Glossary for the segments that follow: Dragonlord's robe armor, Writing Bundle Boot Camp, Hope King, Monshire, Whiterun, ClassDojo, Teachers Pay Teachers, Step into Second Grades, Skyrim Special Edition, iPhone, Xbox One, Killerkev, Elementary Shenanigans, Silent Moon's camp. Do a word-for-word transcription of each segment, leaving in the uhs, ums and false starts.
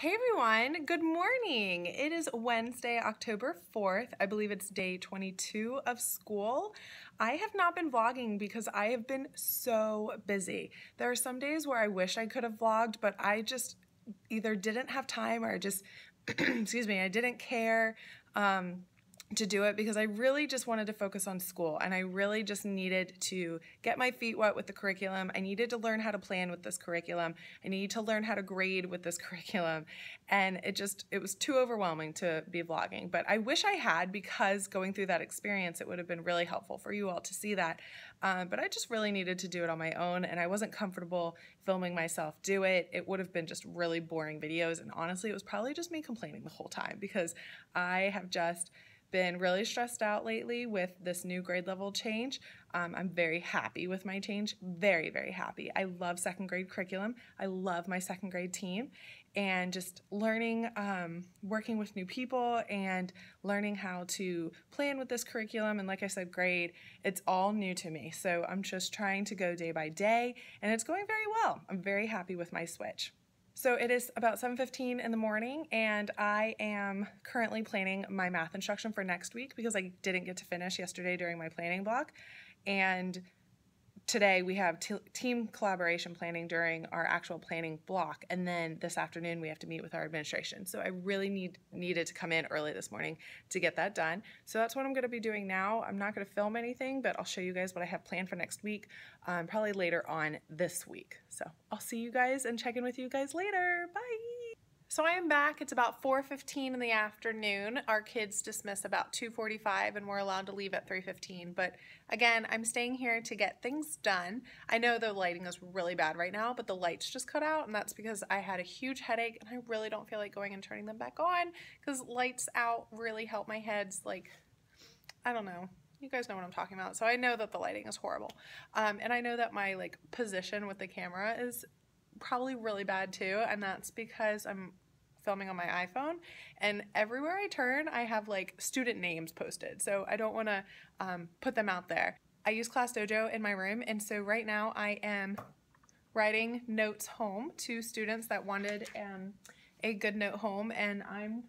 Hey everyone, good morning. It is Wednesday, October fourth. I believe it's day twenty-two of school. I have not been vlogging because I have been so busy. There are some days where I wish I could have vlogged, but I just either didn't have time or I just, excuse me, I didn't care um, to do it because I really just wanted to focus on school and I really just needed to get my feet wet with the curriculum. I needed to learn how to plan with this curriculum. I needed to learn how to grade with this curriculum. And it just, it was too overwhelming to be vlogging. But I wish I had, because going through that experience, it would have been really helpful for you all to see that. Um, but I just really needed to do it on my own, and I wasn't comfortable filming myself do it. It would have been just really boring videos. And honestly, it was probably just me complaining the whole time because I have just been really stressed out lately with this new grade level change. Um, I'm very happy with my change, very, very happy. I love second grade curriculum. I love my second grade team, and just learning, um, working with new people and learning how to plan with this curriculum. And like I said, grade, it's all new to me. So I'm just trying to go day by day, and it's going very well. I'm very happy with my switch. So it is about seven fifteen in the morning, and I am currently planning my math instruction for next week because I didn't get to finish yesterday during my planning block. And today we have team collaboration planning during our actual planning block, and then this afternoon we have to meet with our administration. So I really need needed to come in early this morning to get that done. So that's what I'm going to be doing now. I'm not going to film anything, but I'll show you guys what I have planned for next week, um, probably later on this week. So I'll see you guys and check in with you guys later. Bye! So I am back. It's about four fifteen in the afternoon. Our kids dismiss about two forty-five, and we're allowed to leave at three fifteen. But again, I'm staying here to get things done. I know the lighting is really bad right now, but the lights just cut out, and that's because I had a huge headache, and I really don't feel like going and turning them back on because lights out really help my heads. Like, I don't know. You guys know what I'm talking about. So I know that the lighting is horrible. Um, and I know that my like position with the camera is probably really bad too, and that's because I'm filming on my iPhone, and everywhere I turn I have like student names posted, so I don't want to um, put them out there. I use ClassDojo in my room, and so right now I am writing notes home to students that wanted um, a good note home, and I'm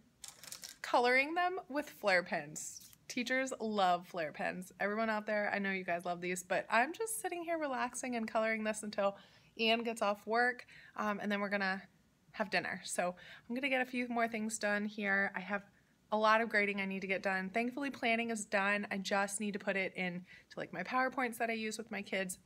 coloring them with flare pens. Teachers love flare pens. Everyone out there, I know you guys love these, but I'm just sitting here relaxing and coloring this until Ian gets off work, um, and then we're gonna have dinner. So I'm gonna get a few more things done here. I have a lot of grading I need to get done. Thankfully, planning is done. I just need to put it in to like my PowerPoints that I use with my kids.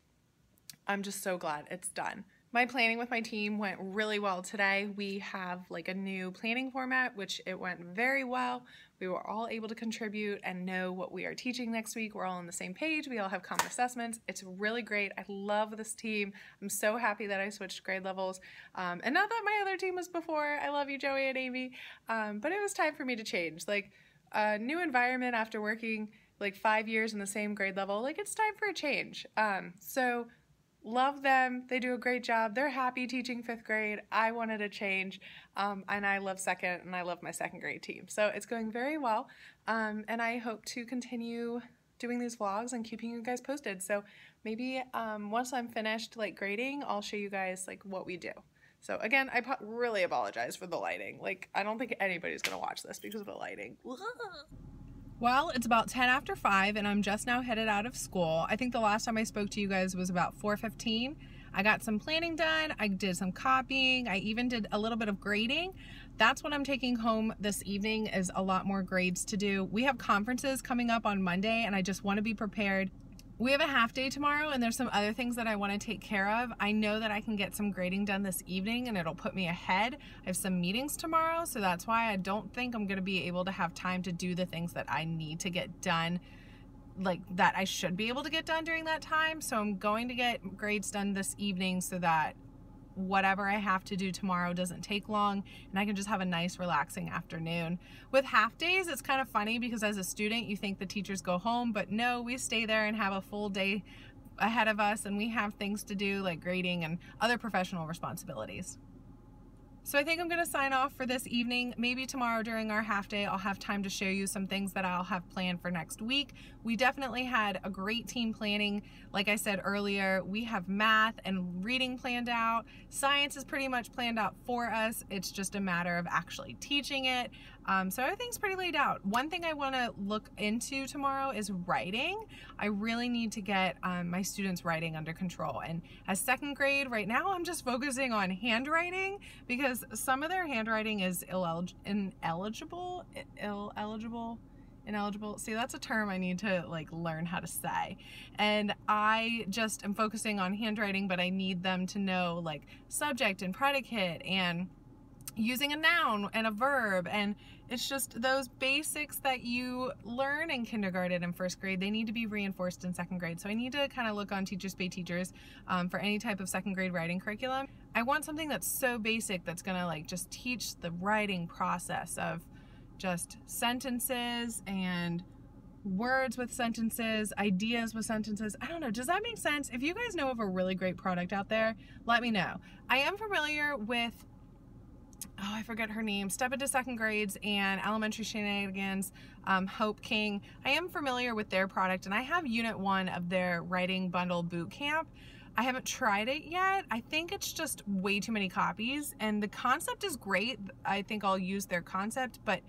I'm just so glad it's done. My planning with my team went really well today. We have like a new planning format, which it went very well. We were all able to contribute and know what we are teaching next week. We're all on the same page. We all have common assessments. It's really great. I love this team. I'm so happy that I switched grade levels. Um, and not that my other team was before. I love you, Joey and Amy. Um, but it was time for me to change. Like a new environment after working like five years in the same grade level, like it's time for a change. Um, so love them. They do a great job. They're happy teaching fifth grade. I wanted a change, um, and I love second, and I love my second grade team. So it's going very well, um, and I hope to continue doing these vlogs and keeping you guys posted. So maybe um, once I'm finished like grading, I'll show you guys like what we do. So again, I really apologize for the lighting. Like I don't think anybody's gonna watch this because of the lighting. Well, it's about ten after five, and I'm just now headed out of school. I think the last time I spoke to you guys was about four fifteen. I got some planning done. I did some copying. I even did a little bit of grading. That's what I'm taking home this evening, is a lot more grades to do. We have conferences coming up on Monday, and I just want to be prepared. We have a half day tomorrow, and there's some other things that I want to take care of. I know that I can get some grading done this evening, and it'll put me ahead. I have some meetings tomorrow, so that's why I don't think I'm going to be able to have time to do the things that I need to get done, like that I should be able to get done during that time. So I'm going to get grades done this evening so that whatever I have to do tomorrow doesn't take long, and I can just have a nice relaxing afternoon. With half days, it's kind of funny because as a student you think the teachers go home, but no, we stay there and have a full day ahead of us, and we have things to do like grading and other professional responsibilities. So I think I'm gonna sign off for this evening. Maybe tomorrow during our half day, I'll have time to show you some things that I'll have planned for next week. We definitely had a great team planning. Like I said earlier, we have math and reading planned out. Science is pretty much planned out for us. It's just a matter of actually teaching it. Um, so everything's pretty laid out. One thing I wanna look into tomorrow is writing. I really need to get um, my students' writing under control. And as second grade right now, I'm just focusing on handwriting because some of their handwriting is illeg ineligible, Ill eligible, ineligible. See, that's a term I need to like learn how to say. And I just am focusing on handwriting, but I need them to know like subject and predicate and using a noun and a verb, and it's just those basics that you learn in kindergarten and first grade. They need to be reinforced in second grade. So I need to kind of look on Teachers Pay Teachers um, for any type of second grade writing curriculum. I want something that's so basic that's gonna like just teach the writing process of just sentences and words with sentences, ideas with sentences. I don't know, does that make sense? If you guys know of a really great product out there, let me know. I am familiar with, oh, I forget her name, Step Into Second Grades and Elementary Shenanigans, um, Hope King. I am familiar with their product, and I have unit one of their Writing Bundle Boot Camp. I haven't tried it yet. I think it's just way too many copies, and the concept is great. I think I'll use their concept, but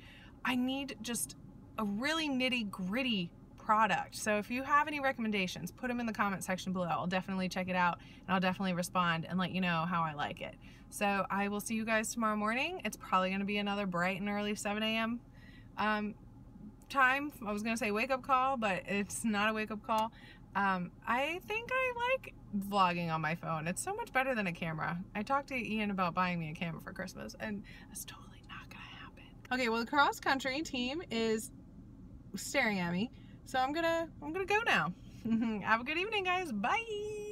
I need just a really nitty-gritty product. So if you have any recommendations, put them in the comment section below. I'll definitely check it out, and I'll definitely respond and let you know how I like it. So I will see you guys tomorrow morning. It's probably going to be another bright and early seven A M um, time. I was going to say wake up call, but it's not a wake up call. Um, I think I like vlogging on my phone. It's so much better than a camera. I talked to Ian about buying me a camera for Christmas, and that's totally not going to happen. Okay, well, the cross country team is staring at me. So I'm gonna, I'm gonna go now. Have a good evening, guys. Bye.